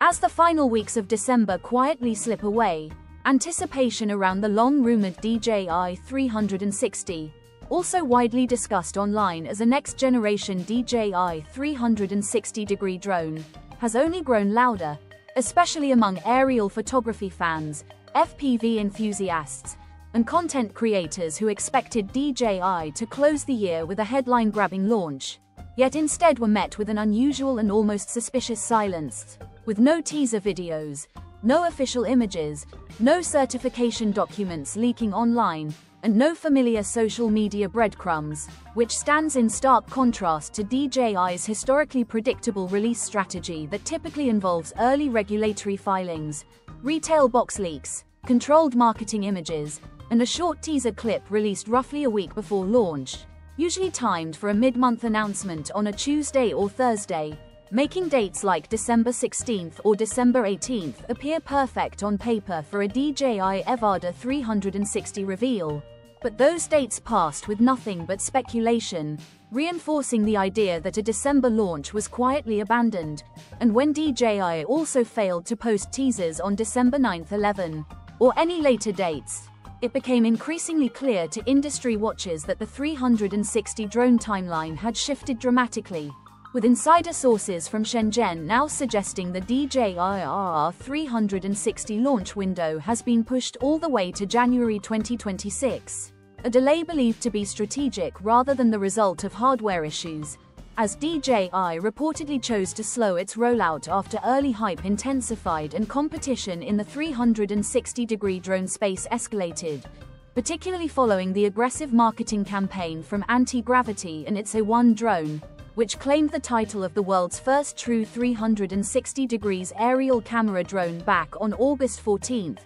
As the final weeks of December quietly slip away, anticipation around the long-rumored DJI 360, also widely discussed online as a next-generation DJI 360-degree drone, has only grown louder, especially among aerial photography fans, FPV enthusiasts, and content creators who expected DJI to close the year with a headline-grabbing launch, yet instead were met with an unusual and almost suspicious silence. With no teaser videos, no official images, no certification documents leaking online, and no familiar social media breadcrumbs, which stands in stark contrast to DJI's historically predictable release strategy that typically involves early regulatory filings, retail box leaks, controlled marketing images, and a short teaser clip released roughly a week before launch, usually timed for a mid-month announcement on a Tuesday or Thursday, making dates like December 16th or December 18th appear perfect on paper for a DJI Avata 360 reveal. But those dates passed with nothing but speculation, reinforcing the idea that a December launch was quietly abandoned. And when DJI also failed to post teasers on December 9th, 11, or any later dates, it became increasingly clear to industry watchers that the 360 drone timeline had shifted dramatically, with insider sources from Shenzhen now suggesting the DJI 360 launch window has been pushed all the way to January 2026, a delay believed to be strategic rather than the result of hardware issues, as DJI reportedly chose to slow its rollout after early hype intensified and competition in the 360-degree drone space escalated, particularly following the aggressive marketing campaign from Antigravity and its A1 drone, which claimed the title of the world's first true 360-degree aerial camera drone back on August 14th,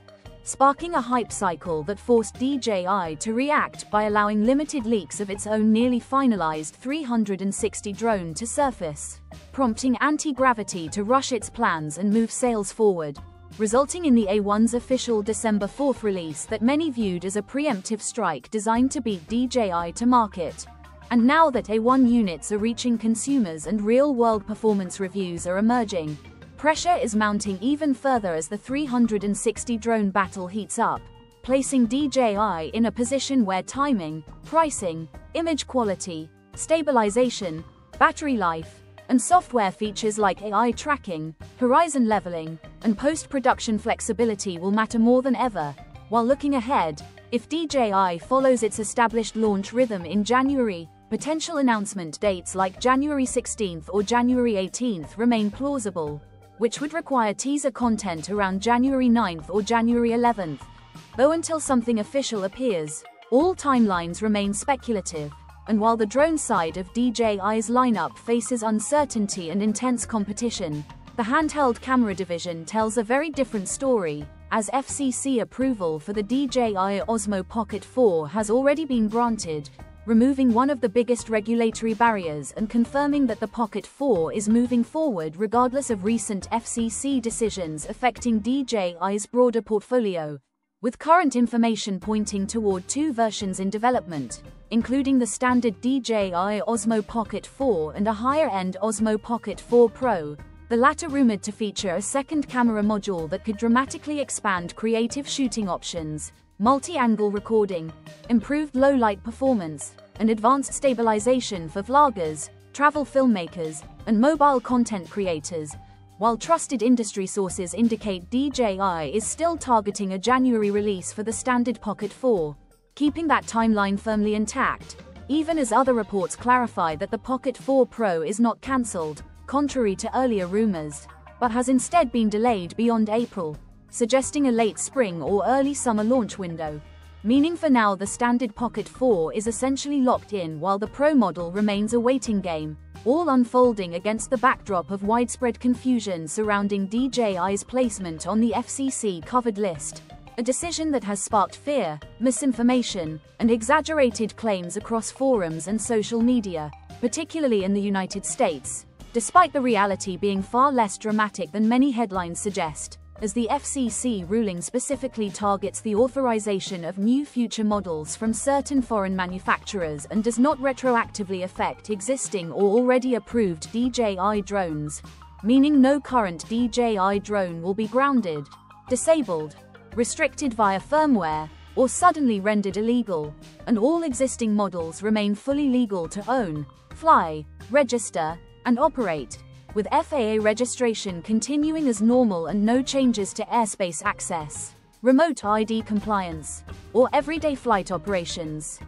sparking a hype cycle that forced DJI to react by allowing limited leaks of its own nearly finalized 360 drone to surface, prompting Antigravity to rush its plans and move sales forward, resulting in the A1's official December 4th release that many viewed as a preemptive strike designed to beat DJI to market. And now that A1 units are reaching consumers and real-world performance reviews are emerging, pressure is mounting even further as the 360 drone battle heats up, placing DJI in a position where timing, pricing, image quality, stabilization, battery life, and software features like AI tracking, horizon leveling, and post-production flexibility will matter more than ever. While looking ahead, if DJI follows its established launch rhythm in January, potential announcement dates like January 16th or January 18th remain plausible, which would require teaser content around January 9th or January 11th, though until something official appears, all timelines remain speculative, and while the drone side of DJI's lineup faces uncertainty and intense competition, the handheld camera division tells a very different story, as FCC approval for the DJI Osmo Pocket 4 has already been granted, removing one of the biggest regulatory barriers and confirming that the Pocket 4 is moving forward regardless of recent FCC decisions affecting DJI's broader portfolio, with current information pointing toward two versions in development, including the standard DJI Osmo Pocket 4 and a higher-end Osmo Pocket 4 Pro, the latter rumored to feature a second camera module that could dramatically expand creative shooting options, multi-angle recording, improved low-light performance, and advanced stabilization for vloggers, travel filmmakers, and mobile content creators, while trusted industry sources indicate DJI is still targeting a January release for the standard Pocket 4, keeping that timeline firmly intact, even as other reports clarify that the Pocket 4 Pro is not cancelled, contrary to earlier rumors, but has instead been delayed beyond April, suggesting a late spring or early summer launch window, meaning for now the standard Pocket 4 is essentially locked in while the Pro model remains a waiting game, all unfolding against the backdrop of widespread confusion surrounding DJI's placement on the FCC covered list, a decision that has sparked fear, misinformation, and exaggerated claims across forums and social media, particularly in the United States, despite the reality being far less dramatic than many headlines suggest, as the FCC ruling specifically targets the authorization of new future models from certain foreign manufacturers and does not retroactively affect existing or already approved DJI drones. meaning no current DJI drone will be grounded, disabled, restricted via firmware, or suddenly rendered illegal, and all existing models remain fully legal to own, fly, register, and operate, with FAA registration continuing as normal and no changes to airspace access, remote ID compliance, or everyday flight operations.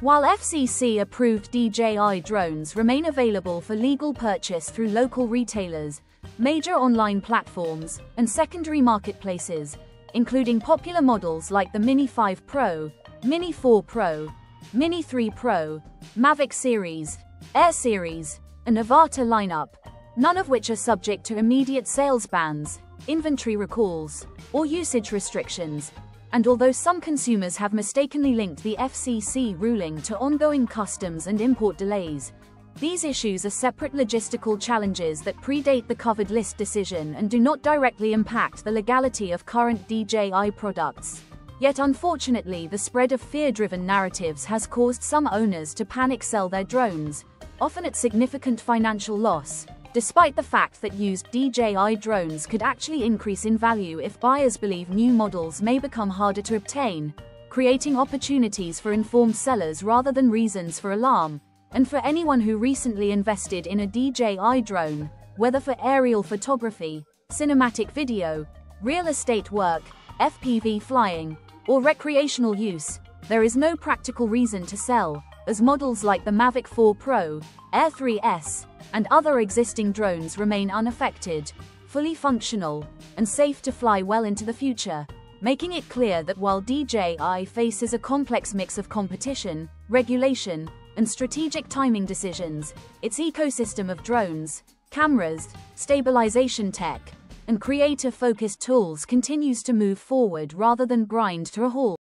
While FCC-approved DJI drones remain available for legal purchase through local retailers, major online platforms, and secondary marketplaces, including popular models like the Mini 5 Pro, Mini 4 Pro, Mini 3 Pro, Mavic Series, Air Series, and Avata lineup, none of which are subject to immediate sales bans, inventory recalls, or usage restrictions. And although some consumers have mistakenly linked the FCC ruling to ongoing customs and import delays, these issues are separate logistical challenges that predate the covered list decision and do not directly impact the legality of current DJI products. Yet unfortunately, the spread of fear-driven narratives has caused some owners to panic sell their drones, often at significant financial loss, despite the fact that used DJI drones could actually increase in value if buyers believe new models may become harder to obtain, creating opportunities for informed sellers rather than reasons for alarm. And for anyone who recently invested in a DJI drone, whether for aerial photography, cinematic video, real estate work, FPV flying, or recreational use, there is no practical reason to sell, as models like the Mavic 4 Pro, Air 3S, and other existing drones remain unaffected, fully functional, and safe to fly well into the future, making it clear that while DJI faces a complex mix of competition, regulation, and strategic timing decisions, its ecosystem of drones, cameras, stabilization tech, and creator-focused tools continues to move forward rather than grind to a halt.